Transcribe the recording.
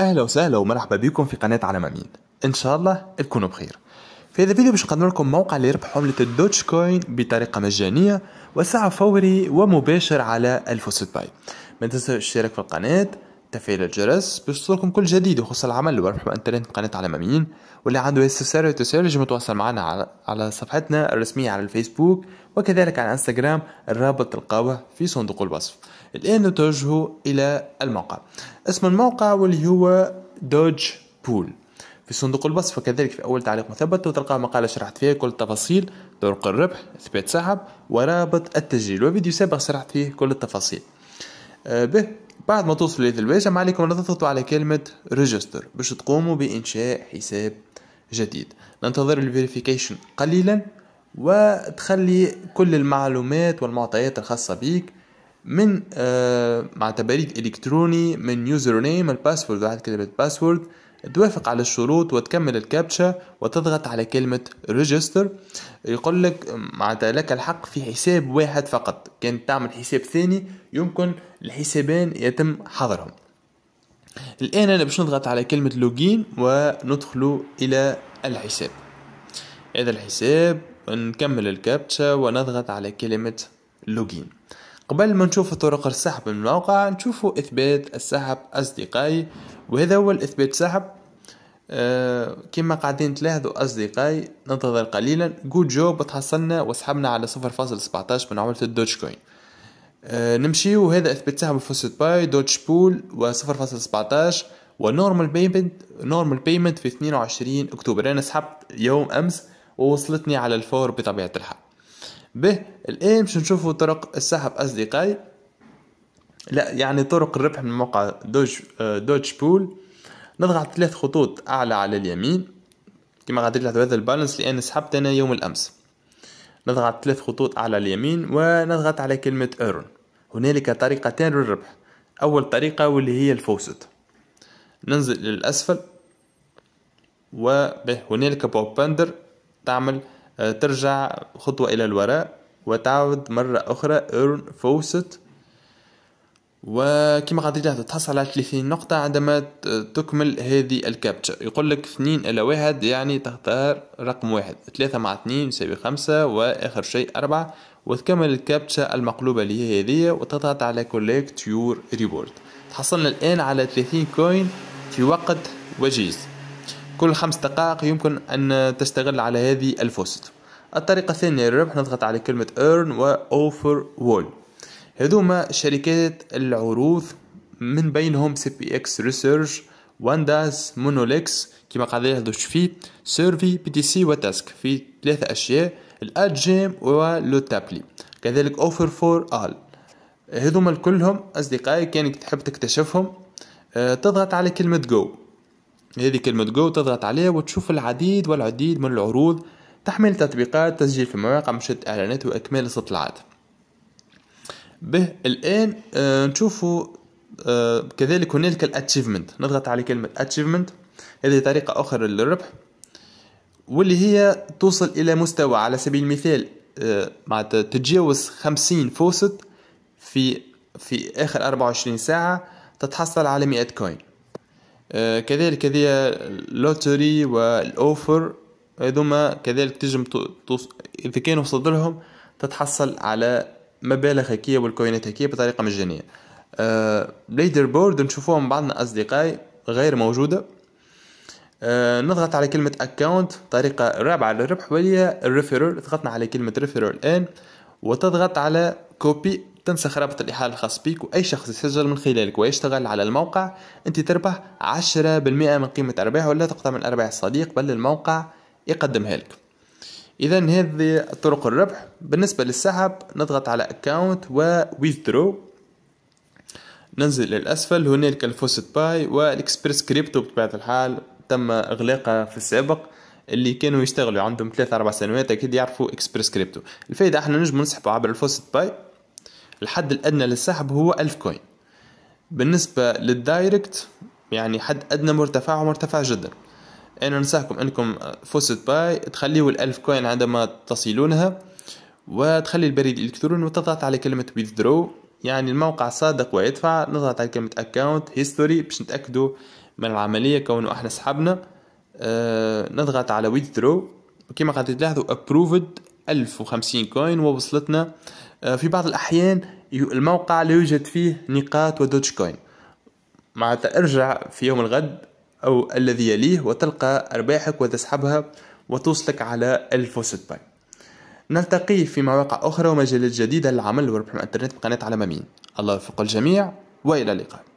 اهلا وسهلا ومرحبا بكم في قناه عالم أمين. ان شاء الله تكونوا بخير. في هذا الفيديو باش نقدم لكم موقع اللي يربح عمله الدوتش كوين بطريقه مجانيه وسعر فوري ومباشر على الفوست باي. ما تنسوا الاشتراك في القناه، تفعيل الجرس باش يوصلكم كل جديد يخص العمل وربح الانترنت قناه عالم أمين. واللي عنده استفسار وتساؤل يجي يتواصل معنا على صفحتنا الرسميه على الفيسبوك وكذلك على انستغرام، الرابط تلقاوه في صندوق الوصف. الآن نتوجه إلى الموقع. اسم الموقع واللي هو دوج بول. في صندوق الوصف وكذلك في أول تعليق مثبت وتلقى مقالة شرحت فيها كل التفاصيل، طرق الربح، إثبات سحب، ورابط التسجيل، وفيديو سابق شرحت فيه كل التفاصيل. به بعد ما توصلوا لهذا الواجهة ما عليكم أن تضغطوا على كلمة ريجستر باش تقوموا بإنشاء حساب جديد. ننتظر الفيريفيكيشن قليلا وتخلي كل المعلومات والمعطيات الخاصة بيك من مع تبريد الكتروني، من يوزر نيم، الباسورد، وبعد كلمه باسورد توافق على الشروط وتكمل الكابتشا وتضغط على كلمه ريجستر. يقول لك معناتها لك الحق في حساب واحد فقط، كان تعمل حساب ثاني يمكن الحسابين يتم حظرهم. الان انا باش نضغط على كلمه لوجين وندخل الى الحساب، هذا الحساب، نكمل الكابتشا ونضغط على كلمه لوجين. قبل ما نشوف طرق السحب من الموقع نشوفوا إثبات السحب أصدقائي، وهذا هو الإثبات سحب. كما قاعدين تلاحظوا أصدقائي، ننتظر قليلا. جود جوب، تحصلنا وسحبنا على 0.17 من عملة الدوتش كوين. نمشي، وهذا إثبات سحب الفوست باي دوتش بول و0.17 ونورمال بيمنت. نورمال بيمنت في 22 أكتوبر، أنا سحبت يوم أمس ووصلتني على الفور بطبيعة الحال. به الان باش نشوفوا طرق السحب اصدقائي، لا يعني طرق الربح من موقع دوج بول. نضغط 3 خطوط اعلى على اليمين كما غادي تلاحظوا هذا البالانس لان سحبت انا يوم الامس. نضغط 3 خطوط اعلى اليمين ونضغط على كلمه ايرون. هنالك طريقتان للربح، اول طريقه واللي هي الفوسد، ننزل للاسفل وهنالك بوب باندر، تعمل ترجع خطوة إلى الوراء وتعود مرة أخرى earn faucet، وكما قاعدين تحصل على 30 نقطة عندما تكمل هذه الكابتشا. يقول لك 2 إلى 1 يعني تختار رقم 1، 3 مع 2 يساوي 5، وآخر شيء 4، وتكمل الكابتشا المقلوبة اللي هي هذه وتضغط على collect your reward. تحصلنا الآن على 30 كوين في وقت وجيز، كل 5 دقائق يمكن أن تشتغل على هذه الفوست. الطريقة الثانية للربح، نضغط على كلمة earn و offer wall. هذوما شركات العروض من بينهم CPX Research، وانداس، مونوليكس، كما قاعدين يهدوش فيه سيرفي، PTC وتاسك، في 3 أشياء، الأد جام ولوتابلي، كذلك offer for all. هذوما كلهم أصدقائي كانك تحب تكتشفهم. تضغط على كلمة go، هذه كلمة جو، تضغط عليها وتشوف العديد والعديد من العروض، تحميل تطبيقات، تسجيل في مواقع، مشاهدة إعلانات، وإكمال الاستطلاعات. به الآن نشوفوا كذلك هنالك الأتشيفمنت. نضغط على كلمة أتشيفمنت، هذه طريقة أخرى للربح واللي هي توصل إلى مستوى، على سبيل المثال مع تتجاوز 50 فوست في آخر 24 ساعة تتحصل على 100 كوين. كذلك هذه اللوتري والأوفر، هذوما كذلك تجم إذا كانوا وصلت لهم تتحصل على مبالغ هكية والكوينات هكية بطريقة مجانية. بليدر بورد نشوفوهم بعضنا أصدقائي غير موجودة. نضغط على كلمة أكاونت، طريقة رابعة للربح وهي الريفيرر. ضغطنا على كلمة ريفيرر الآن وتضغط على كوبي، تنسخ رابط الإحالة الخاص بك، وأي شخص يسجل من خلالك ويشتغل على الموقع أنت تربح 10% من قيمة أرباحه، ولا تقطع من أرباح الصديق بل الموقع يقدمها لك. إذا هذه طرق الربح. بالنسبة للسحب نضغط على أكاونت وويثدرو، ننزل للأسفل، هنالك الفوست باي والإكسبرس كريبتو بطبيعة الحال تم إغلاقها في السابق. اللي كانوا يشتغلوا عندهم 3 4 سنوات أكيد يعرفوا إكسبرس كريبتو. الفائدة احنا نجم نسحبوا عبر الفوست باي، الحد الأدنى للسحب هو 1000 كوين. بالنسبة للدايركت يعني حد أدنى مرتفع ومرتفع جدا. أنا أنصحكم أنكم فوست باي تخليوا 1000 كوين عندما تصلونها، وتخلي البريد الإلكتروني وتضغط على كلمة withdraw، يعني الموقع صادق ويدفع. نضغط على كلمة account history باش نتأكدوا من العملية كونه احنا سحبنا نضغط على withdraw وكما قاعد تلاحظوا approved 1050 كوين ووصلتنا. في بعض الأحيان الموقع لا يوجد فيه نقاط ودوج كوين، مع ارجع في يوم الغد أو الذي يليه وتلقى أرباحك وتسحبها وتوصلك على الفوست باي. نلتقي في مواقع أخرى ومجالات جديدة للعمل والربح من الإنترنت بقناة عالم أمين. الله يوفق الجميع وإلى اللقاء.